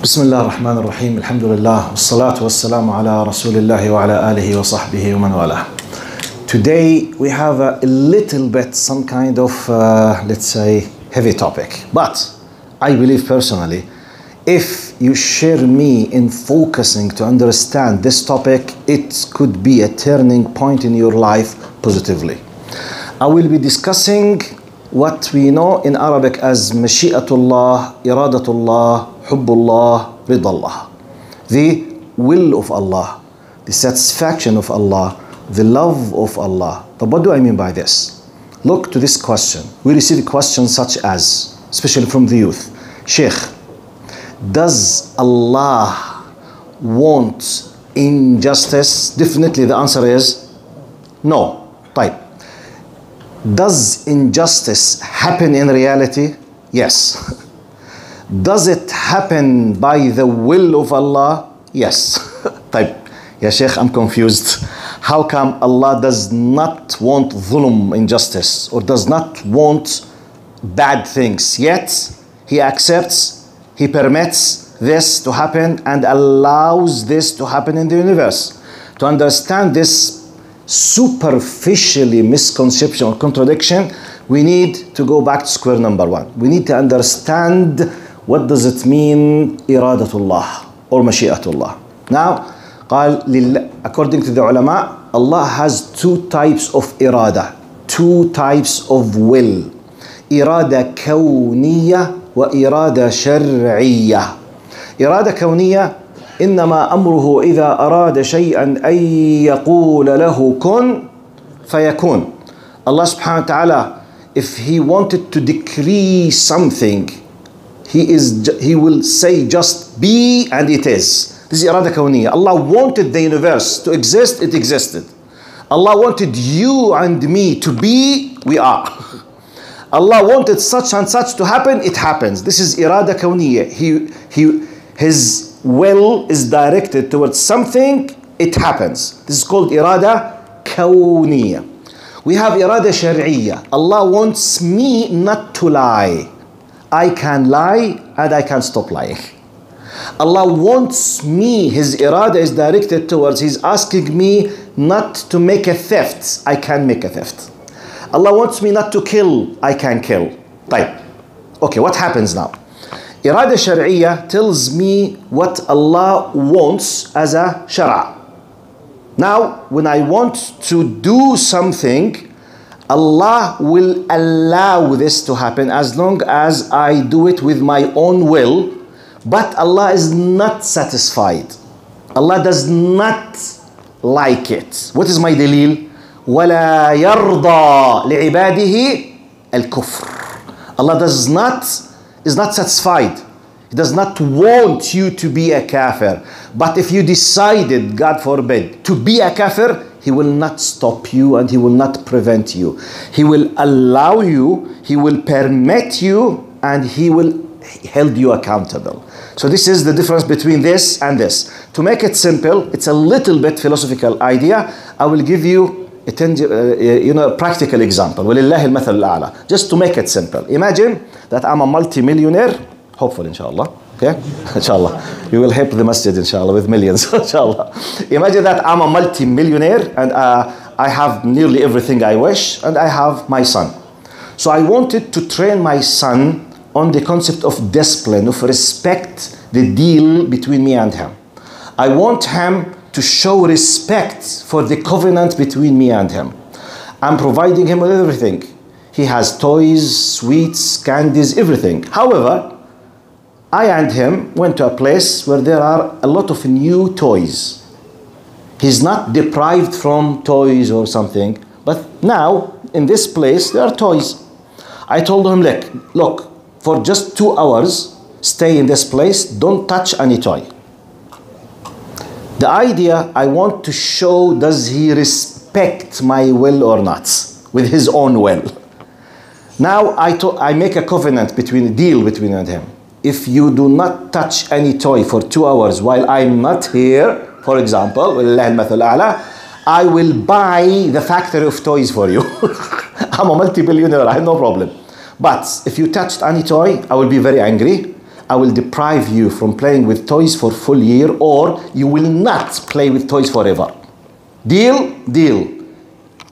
Bismillah ar-Rahman ar-Rahim, alhamdulillah, wassalatu wassalamu ala rasulillahi wa ala alihi wa sahbihi wa man wala. Today we have a little bit, some kind of, let's say, heavy topic. But I believe personally, if you share me in focusing to understand this topic, it could be a turning point in your life positively. I will be discussing what we know in Arabic as Mashi'atullah, Iradatullah, Hubbullah, Ridallah. The will of Allah, the satisfaction of Allah, the love of Allah. But what do I mean by this? Look to this question. We receive questions such as, especially from the youth, Shaykh, does Allah want injustice? Definitely the answer is no. Right. Does injustice happen in reality? Yes. Does it happen by the will of Allah? Yes. Type. Ya Sheikh, I'm confused. How come Allah does not want dhulm, injustice, or does not want bad things, yet He accepts, He permits this to happen and allows this to happen in the universe? To understand this superficially misconception or contradiction, we need to go back to square number one. We need to understand what does it mean Iradatullah or Mashi'atullah. Now, according to the ulama, Allah has two types of irada, two types of will. Irada kawniyya wa irada shari'iyya. Irada kawniyya, إنما أمره إذا أراد شيئا أن يقول له كن فيكون. Allah subhanahu wa ta'ala, if He wanted to decree something, He will say just be and it is. This is irada kawniyya. Allah wanted the universe to exist, it existed. Allah wanted you and me to be, we are. Allah wanted such and such to happen, it happens. This is irada kawniyya. His will is directed towards something, it happens. This is called irada kawniyya. We have irada shari'iyya. Allah wants me not to lie. I can lie and I can stop lying. Allah wants me, His irada is directed towards, He's asking me not to make a theft, I can make a theft. Allah wants me not to kill, I can kill. Type. Okay, what happens now? Irada shari'iyya tells me what Allah wants as a Shara. Now, when I want to do something, Allah will allow this to happen as long as I do it with my own will, but Allah is not satisfied. Allah does not like it. What is my delil? وَلَا يَرْضَى لِعِبَادِهِ الْكُفْرِ. Allah is not satisfied. He does not want you to be a kafir. But if you decided, God forbid, to be a kafir, He will not stop you and He will not prevent you. He will allow you, He will permit you, and He will hold you accountable. So this is the difference between this and this. To make it simple, it's a little bit philosophical idea. I will give you a practical example. Just to make it simple. Imagine that I'm a multi-millionaire, hopefully inshallah. Okay? Inshallah. You will help the masjid, inshallah, with millions, inshallah. Imagine that I'm a multi-millionaire and I have nearly everything I wish, and I have my son. So I wanted to train my son on the concept of discipline, of respect, the deal between me and him. I want him to show respect for the covenant between me and him. I'm providing him with everything. He has toys, sweets, candies, everything. However, I and him went to a place where there are a lot of new toys. He's not deprived from toys or something, but now in this place there are toys. I told him, look, for just 2 hours, stay in this place, don't touch any toy. The idea, I want to show, does he respect my will or not, with his own will. Now I make a covenant a deal between me and him. If you do not touch any toy for 2 hours while I'm not here, for example, I will buy the factory of toys for you. I'm a multi-billionaire, I have no problem. But if you touched any toy, I will be very angry. I will deprive you from playing with toys for full year, or you will not play with toys forever. Deal? Deal.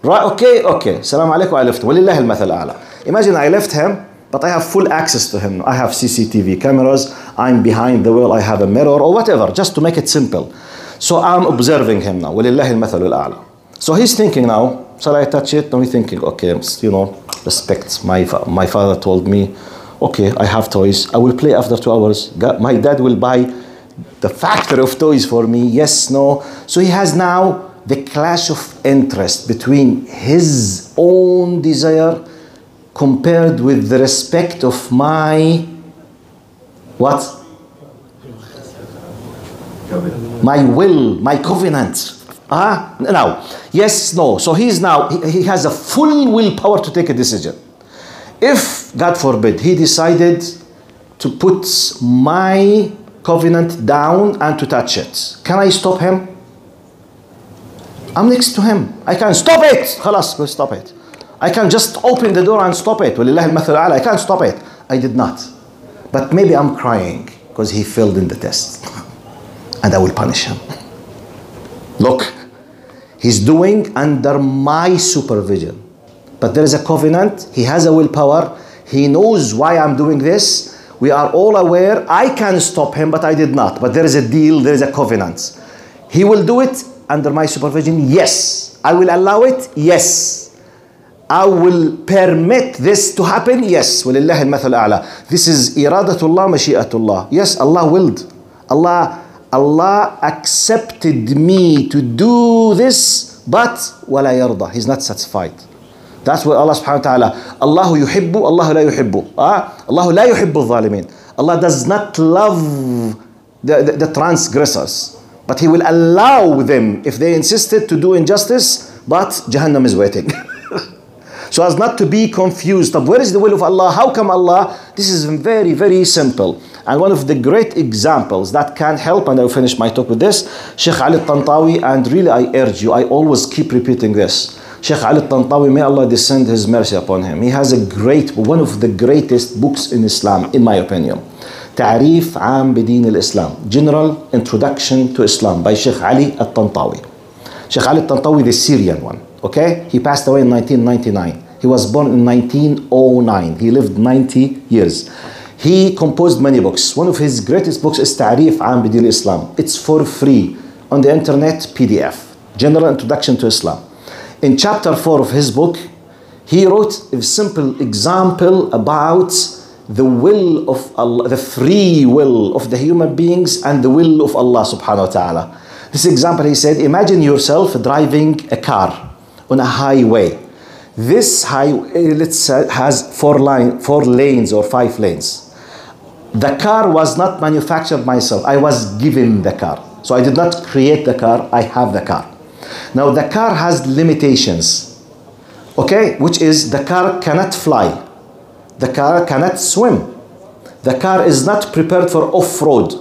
Right? Okay? Okay. Assalamualaikum, I left him. Walillahi al-mathal ala. Imagine I left him, but I have full access to him. I have CCTV cameras, I'm behind the wheel, I have a mirror or whatever, just to make it simple. So I'm observing him now. Walillahi al-mathal ala. So he's thinking now, shall I touch it? No, he's thinking, okay, you know, respect. My father told me, okay, I have toys. I will play after 2 hours. My dad will buy the factory of toys for me. Yes, no. So he has now the clash of interest between his own desire compared with the respect of my, what? My will, my covenant. Ah, now, yes, no. So he's now, he has a full willpower to take a decision. If, God forbid, he decided to put my covenant down and to touch it, can I stop him? I'm next to him. I can stop it. Khalas, go stop it. I can just open the door and stop it. Walillahi al-mathal ala. I can't stop it. I did not. But maybe I'm crying because he failed in the test. And I will punish him. Look. He's doing under my supervision. But there is a covenant. He has a willpower. He knows why I'm doing this. We are all aware. I can stop him, but I did not. But there is a deal. There is a covenant. He will do it under my supervision. Yes. I will allow it. Yes. I will permit this to happen. Yes. Walillahi al-mathal a'la. This is Iradatullah, Mashi'atullah. Yes, Allah willed. Allah accepted me to do this, but wala yarda. He's not satisfied. That's what Allah subhanahu wa ta'ala, Allahu yuhibbu, Allahu la yuhibbu. Allahu la yuhibbu adh-dhalimin. Allah does not love the transgressors, but He will allow them, if they insisted, to do injustice, but Jahannam is waiting. So as not to be confused, where is the will of Allah? How come Allah? This is very, very simple. And one of the great examples that can help, and I will finish my talk with this, Sheikh Ali Al-Tantawi, and really I urge you, I always keep repeating this. Sheikh Ali Al-Tantawi, may Allah descend His mercy upon him. He has a great, one of the greatest books in Islam, in my opinion. Ta'rif Aam Bidin Al-Islam, General Introduction to Islam by Sheikh Ali Al-Tantawi. Sheikh Ali Al-Tantawi, the Syrian one. Okay, he passed away in 1999. He was born in 1909. He lived 90 years. He composed many books. One of his greatest books is Ta'rif Aam Bidin Al-Islam. It's for free on the internet PDF. General Introduction to Islam. In chapter 4 of his book, he wrote a simple example about the will of Allah, the free will of the human beings and the will of Allah subhanahu wa ta'ala. This example, he said, imagine yourself driving a car on a highway. This highway, let's say, has four lanes or 5 lanes. The car was not manufactured myself. I was given the car. So I did not create the car. I have the car. Now the car has limitations. Okay? Which is the car cannot fly. The car cannot swim. The car is not prepared for off-road.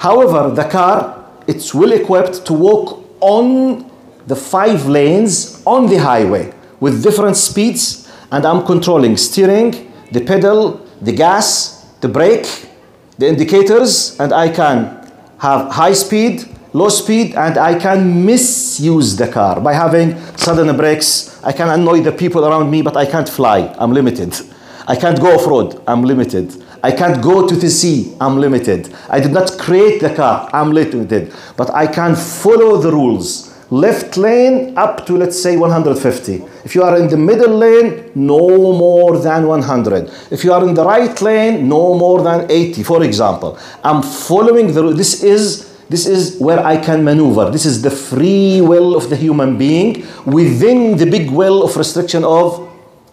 However, the car, it's well equipped to walk on the 5 lanes on the highway with different speeds, and I'm controlling steering, the pedal, the gas, the brake, the indicators, and I can have high speed, low speed, and I can misuse the car by having sudden brakes. I can annoy the people around me, but I can't fly. I'm limited. I can't go off-road. I'm limited. I can't go to the sea. I'm limited. I did not create the car. I'm limited. But I can follow the rules. Left lane up to, let's say, 150. If you are in the middle lane, no more than 100. If you are in the right lane, no more than 80, for example. I'm following the rule. This is where I can maneuver. This is the free will of the human being within the big will of restriction of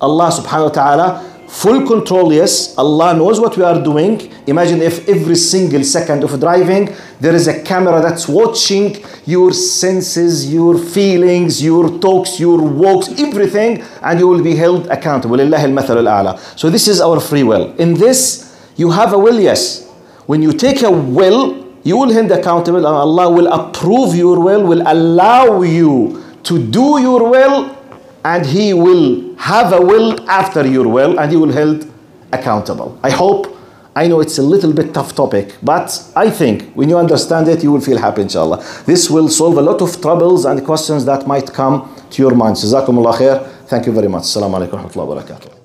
Allah subhanahu wa ta'ala. Full control, yes. Allah knows what we are doing. Imagine if every single second of driving, there is a camera that's watching your senses, your feelings, your talks, your walks, everything, and you will be held accountable. Lillahi al-mathal al-a'la. So this is our free will. In this, you have a will, yes. When you take a will, you will held accountable, and Allah will approve your will, will allow you to do your will, and He will have a will after your will, and you will held accountable. I hope I know it's a little bit tough topic, but I think when you understand it, you will feel happy, inshallah. This will solve a lot of troubles and questions that might come to your mind. Jazakumullah khair. Thank you very much. Assalamualaikum warahmatullahi wabarakatuh.